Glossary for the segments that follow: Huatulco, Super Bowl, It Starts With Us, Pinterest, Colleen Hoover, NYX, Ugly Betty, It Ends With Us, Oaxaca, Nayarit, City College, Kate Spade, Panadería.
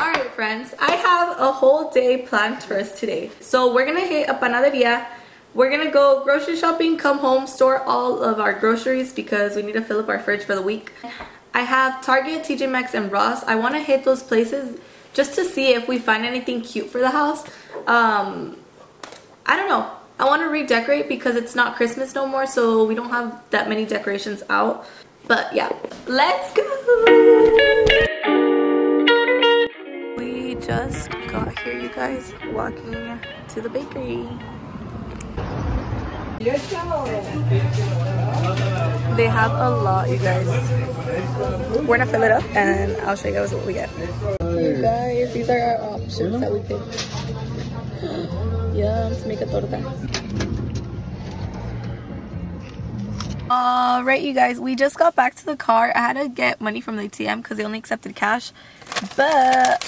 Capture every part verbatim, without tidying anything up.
Alright friends, I have a whole day planned for us today. So we're gonna hit a panaderia. We're gonna go grocery shopping, come home, store all of our groceries because we need to fill up our fridge for the week. I have Target, T J Maxx, and Ross. I wanna hit those places just to see if we find anything cute for the house. Um, I don't know. I wanna redecorate because it's not Christmas no more, so we don't have that many decorations out. But yeah, let's go! We just got here, you guys, walking to the bakery. They have a lot, you guys. We're gonna fill it up and I'll show you guys what we get. You guys, these are our options that we picked. Yeah, let's make a torta. Alright, you guys, we just got back to the car. I had to get money from the A T M because they only accepted cash. But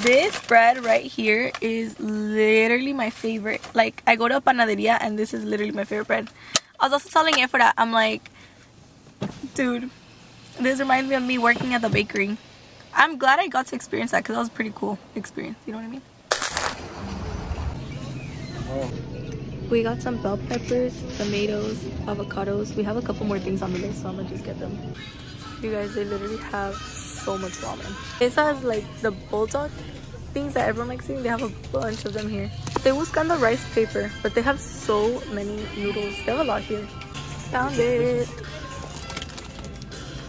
this bread right here is literally my favorite. Like, I go to a panaderia and this is literally my favorite bread. I was also telling it for that. I'm like, dude, this reminds me of me working at the bakery. I'm glad I got to experience that because that was a pretty cool experience. You know what I mean? Oh. We got some bell peppers, tomatoes, avocados. We have a couple more things on the list, so I'm gonna just get them. You guys, they literally have so much ramen. This has like the bulldog things that everyone likes eating. They have a bunch of them here. They buscan the rice paper, but they have so many noodles. They have a lot here. Found it.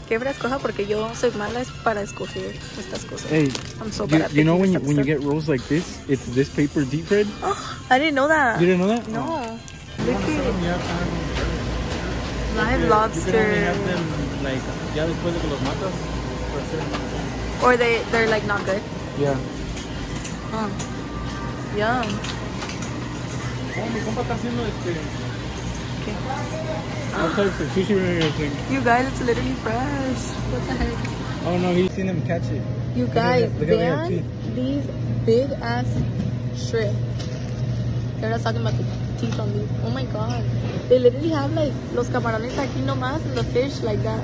Que para escoja porque yo soy mala para escoger estas cosas. Hey, I'm so bad at picking stuff. You know when you when you get rolls like this, it's this paper deep fried. Oh, I didn't know that. You didn't know that? No. Oh. Look at live lobster. Or they they're like not good. Yeah. Oh. Yum. Okay. You guys, it's literally fresh. What the heck? Oh no, he's seen him catch it. You guys, man, these big ass shrimp. They're not talking about the teeth on these. Oh my god. They literally have like los camarones aquí nomás and the fish like that.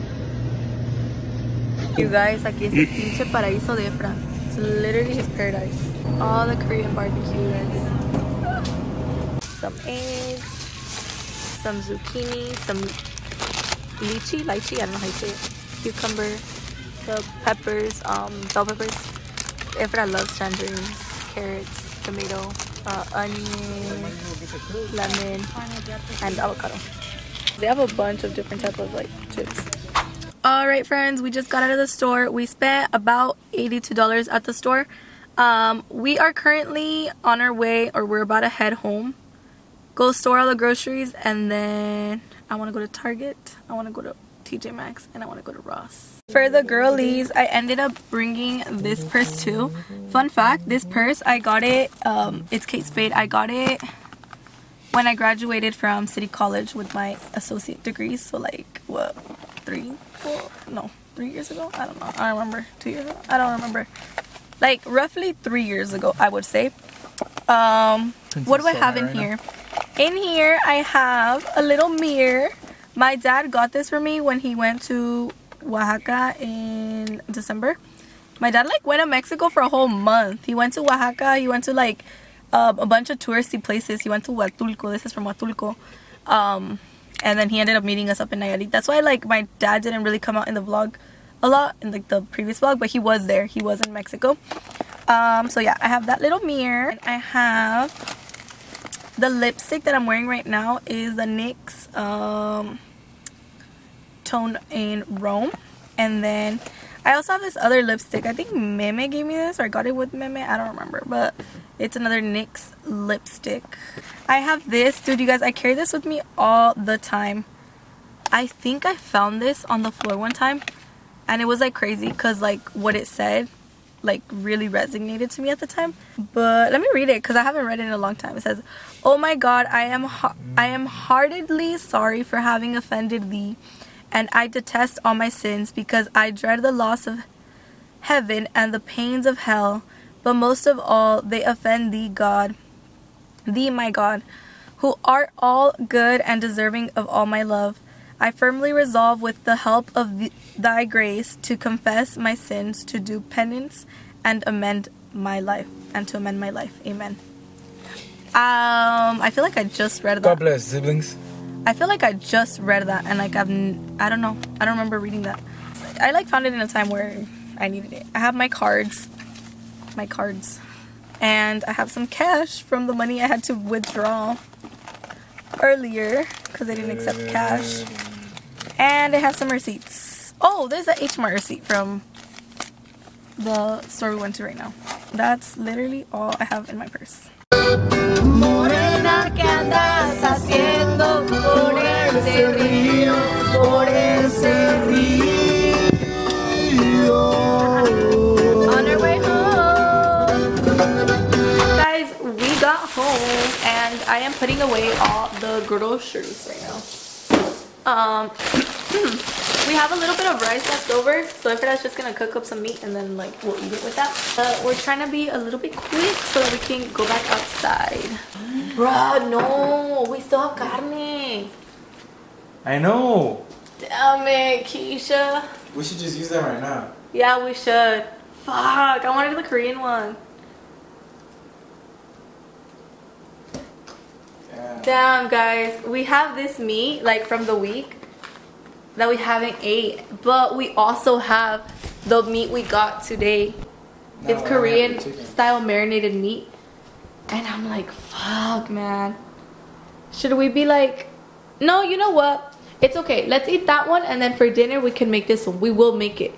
You guys, aquí es el pinche paraíso de Efra. It's literally his paradise. All the Korean barbecue. Some eggs. Some zucchini, some lychee, lychee, I don't know how you say it, cucumber, the peppers, um, bell peppers. Efra loves tangerines, carrots, tomato, uh, onion, lemon, and avocado. They have a bunch of different types of like chips. Alright friends, we just got out of the store. We spent about eighty-two dollars at the store. Um, we are currently on our way, or we're about to head home. Go store all the groceries, and then I want to go to Target, I want to go to T J Maxx, and I want to go to Ross. For the girlies, I ended up bringing this purse too. Fun fact, this purse, I got it, um, it's Kate Spade. I got it when I graduated from City College with my associate degrees. So like, what, three, four, no, three years ago? I don't know, I don't remember, two years ago? I don't remember. Like, roughly three years ago, I would say. Um, what do I have in here? In here, I have a little mirror. My dad got this for me when he went to Oaxaca in December. My dad like went to Mexico for a whole month. He went to Oaxaca. He went to like uh, a bunch of touristy places. He went to Huatulco. This is from Huatulco. Um, and then he ended up meeting us up in Nayarit. That's why like my dad didn't really come out in the vlog a lot, in like the previous vlog, but he was there. He was in Mexico. Um, so yeah, I have that little mirror. And I have... the lipstick that I'm wearing right now is the N Y X um, Tone in Rome. And then I also have this other lipstick. I think Meme gave me this, or I got it with Meme. I don't remember, but it's another N Y X lipstick. I have this. Dude, you guys, I carry this with me all the time. I think I found this on the floor one time. And it was like crazy because like what it said like really resonated to me at the time, but let me read it because I haven't read it in a long time. It says, "Oh my God, I am I am heartedly sorry for having offended thee, and I detest all my sins because I dread the loss of heaven and the pains of hell. But most of all, they offend thee, God, thee my God, who art all good and deserving of all my love. I firmly resolve, with the help of the, thy grace, to confess my sins, to do penance, and amend my life, and to amend my life. Amen. Um, I feel like I just read that. God bless, siblings. I feel like I just read that, and like I've, n- I don't know, I don't remember reading that. I like found it in a time where I needed it. I have my cards, my cards, and I have some cash from the money I had to withdraw earlier because they didn't accept cash, and I have some receipts. Oh, there's an H Mart receipt from the store we went to right now. That's literally all I have in my purse. Morena, ¿qué andas haciendo por ese río, por ese río? On our way home. Guys, we got home and I am putting away all the groceries right now. Um, we have a little bit of rice left over, so I feel that's just gonna cook up some meat and then like we'll eat it with that. Uh, we're trying to be a little bit quick so that we can go back outside. Bruh, no, we still have carne. I know. Damn it, Keisha. We should just use that right now. Yeah, we should. Fuck, I wanted the Korean one. Damn, guys, we have this meat like from the week that we haven't ate, but we also have the meat we got today. No, it's Korean style marinated meat, and I'm like, fuck, man, should we be like, no, you know what, it's okay, let's eat that one, and then for dinner we can make this one. We will make it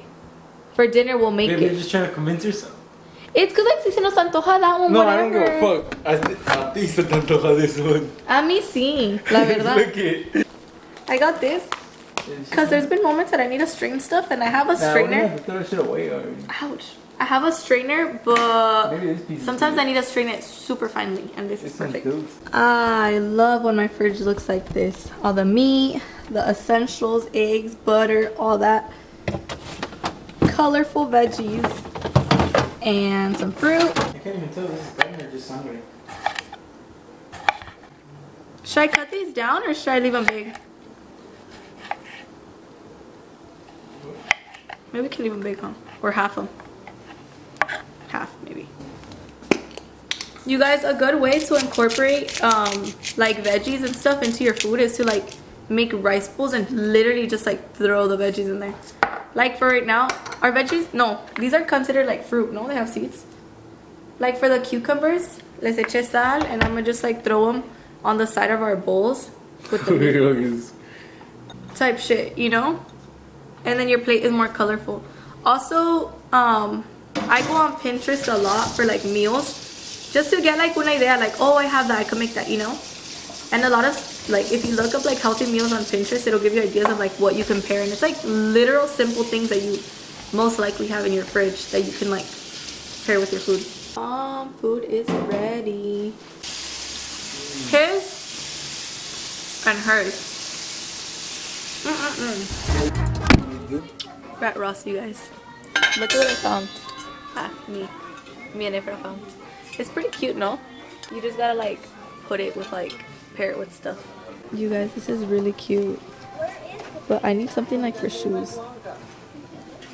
for dinner. We'll make Maybe it. You're just trying to convince yourself. It's because like si se nos antoja that one. No, whatever. I don't give a fuck. A ti se te antoja this one. A mí sí, la verdad. Look it. I got this because there's been moments that I need to strain stuff, and I have a nah, strainer. I have to throw that shit away already. Ouch. I have a strainer, but Maybe this piece sometimes I need to strain it super finely, and this, this is perfect. I love when my fridge looks like this. All the meat, the essentials, eggs, butter, all that. Colorful veggies. And some fruit. I can't even tell if this is done or just hungry. Should I cut these down or should I leave them big? Maybe we can leave them big, huh? Or half them. Half, maybe. You guys, a good way to incorporate um, like veggies and stuff into your food is to like make rice bowls and literally just like throw the veggies in there. Like for right now, our veggies, no, these are considered like fruit, no? They have seeds. Like for the cucumbers, les eché sal, and I'm gonna just like throw them on the side of our bowls with the type shit, you know? And then your plate is more colorful. Also, um, I go on Pinterest a lot for like meals, just to get like una idea, like, oh, I have that, I can make that, you know? And a lot of, like, if you look up, like, healthy meals on Pinterest, it'll give you ideas of, like, what you can pair. And it's, like, literal simple things that you most likely have in your fridge that you can, like, pair with your food. Mom, food is ready. His and hers. Mm-mm-mm. We're at Ross, you guys. Look at what I found. Ah, me. Me and Efra found. It's pretty cute, no? You just gotta, like, put it with, like, pair it with stuff. You guys, this is really cute, but I need something like for shoes.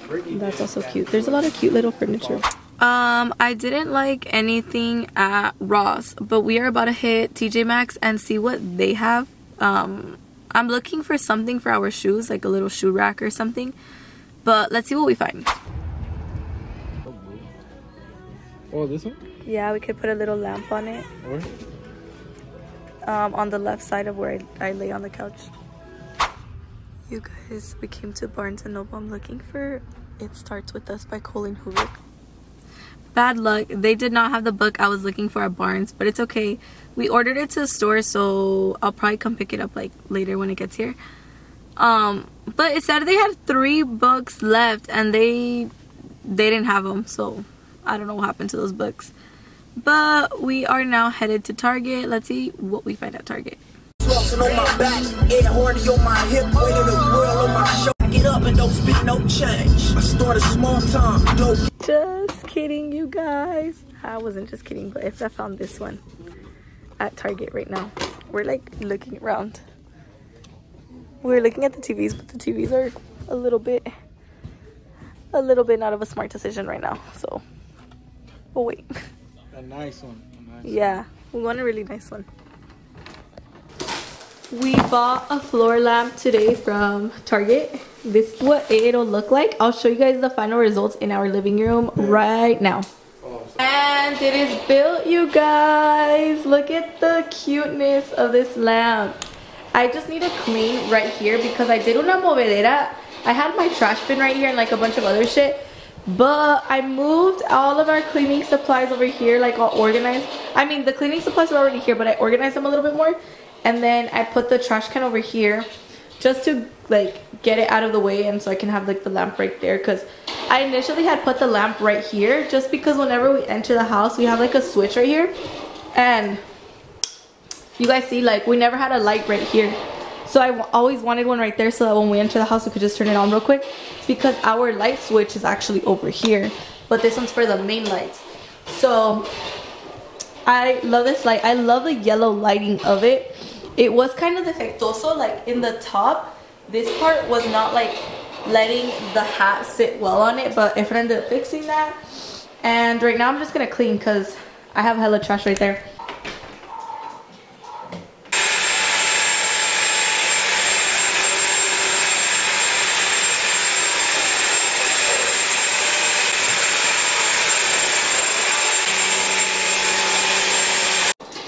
That's also cute. There's a lot of cute little furniture. Um, I didn't like anything at Ross, but we are about to hit T J Maxx and see what they have. Um, I'm looking for something for our shoes, like a little shoe rack or something, but let's see what we find. Oh, this one? Yeah, we could put a little lamp on it. Where? Um, on the left side of where I, I lay on the couch. You guys, we came to Barnes and Noble. I'm looking for It Starts With Us by Colleen Hoover. Bad luck. They did not have the book I was looking for at Barnes, but it's okay. We ordered it to the store, so I'll probably come pick it up like later when it gets here. Um, but it said they had three books left, and they they didn't have them, so I don't know what happened to those books. But we are now headed to Target. Let's see what we find at Target. Just kidding, you guys. I wasn't just kidding, but if I found this one at Target right now. We're like looking around. We're looking at the T Vs, but the T Vs are a little bit, a little bit not of a smart decision right now. So, we'll wait. A nice one. A nice yeah, we want a really nice one. We bought a floor lamp today from Target. This is what it'll look like. I'll show you guys the final results in our living room right now. And it is built, you guys. Look at the cuteness of this lamp. I just need a clean right here because I did una movedera. I had my trash bin right here and like a bunch of other shit, but I moved all of our cleaning supplies over here, like all organized. I mean, the cleaning supplies were already here, but I organized them a little bit more. And then I put the trash can over here just to like get it out of the way, and so I can have like the lamp right there, because I initially had put the lamp right here just because whenever we enter the house we have like a switch right here, and you guys see like we never had a light right here, so I always wanted one right there so that when we enter the house we could just turn it on real quick, because our light switch is actually over here, but this one's for the main lights. So I love this light. I love the yellow lighting of it. It was kind of defectuoso, like in the top, this part was not like letting the hat sit well on it, but I ended up fixing that. And right now I'm just gonna clean because I have hella trash right there.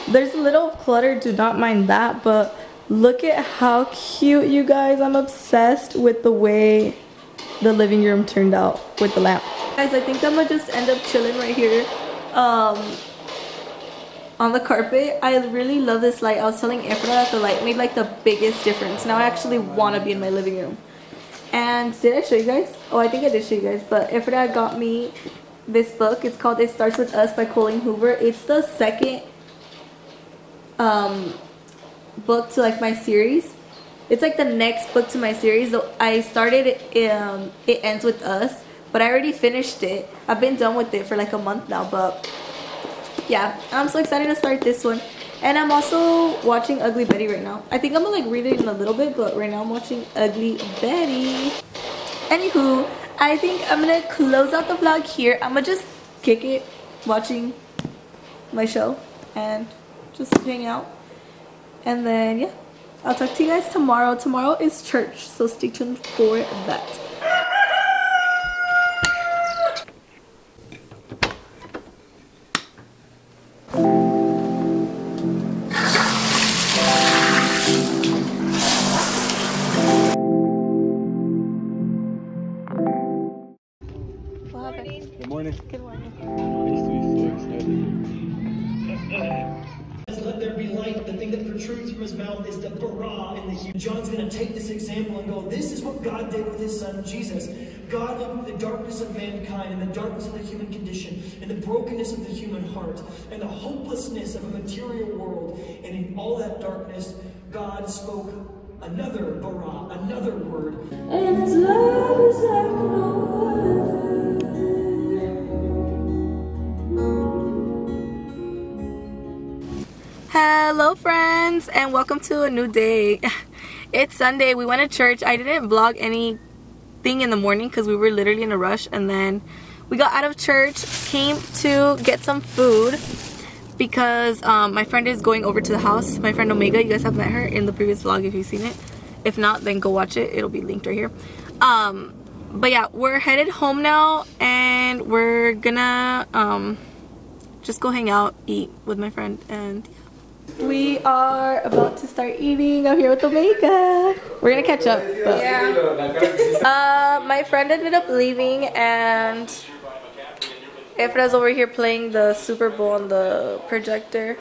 There's a little clutter, do not mind that, but look at how cute, you guys. I'm obsessed with the way the living room turned out with the lamp. Guys, I think I'm gonna just end up chilling right here um, on the carpet. I really love this light. I was telling Efra that the light made like the biggest difference. Now I actually want to be in my living room. And did I show you guys? Oh, I think I did show you guys, but Efra got me this book. It's called It Starts With Us by Colleen Hoover. It's the second um book to like my series. It's like the next book to my series. So I started um It Ends With Us, but I already finished it. I've been done with it for like a month now, but yeah, I'm so excited to start this one. And I'm also watching Ugly Betty right now. I think I'm gonna like read it in a little bit, but right now I'm watching Ugly Betty. Anywho, I think I'm gonna close out the vlog here. I'm gonna just kick it watching my show and just hang out, and then yeah, I'll talk to you guys tomorrow. Tomorrow is church, so stay tuned for that. What happened? Good morning. Good morning. Let there be light. The thing that protrudes from his mouth is the bara in the human. John's going to take this example and go, this is what God did with his son Jesus. God looked at the darkness of mankind and the darkness of the human condition and the brokenness of the human heart and the hopelessness of a material world. And in all that darkness, God spoke another bara, another word. And his love is like no other. Hello friends, and welcome to a new day. It's Sunday. We went to church. I didn't vlog anything in the morning because we were literally in a rush, and then we got out of church, came to get some food because um, my friend is going over to the house. My friend Omega, you guys have met her in the previous vlog if you've seen it. If not, then go watch it. It'll be linked right here. Um, but yeah, we're headed home now, and we're gonna um, just go hang out, eat with my friend, and we are about to start eating. I'm here with Omega. We're gonna catch up. But. Yeah. Uh, my friend ended up leaving, and Efra's over here playing the Super Bowl on the projector.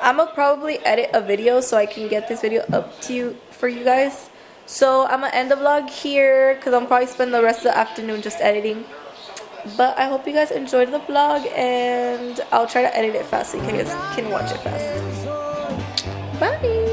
I'm gonna probably edit a video so I can get this video up to you for you guys. So I'm gonna end the vlog here because I'm probably spend the rest of the afternoon just editing. But I hope you guys enjoyed the vlog, and I'll try to edit it fast so you guys can watch it fast. Bye!